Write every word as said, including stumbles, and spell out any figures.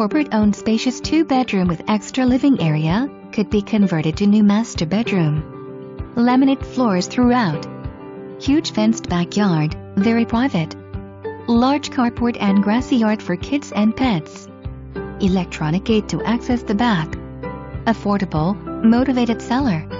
corporate-owned spacious two-bedroom with extra living area, could be converted to new master bedroom. Laminate floors throughout. Huge fenced backyard, very private. Large carport and grassy yard for kids and pets. Electronic gate to access the back. Affordable, motivated seller.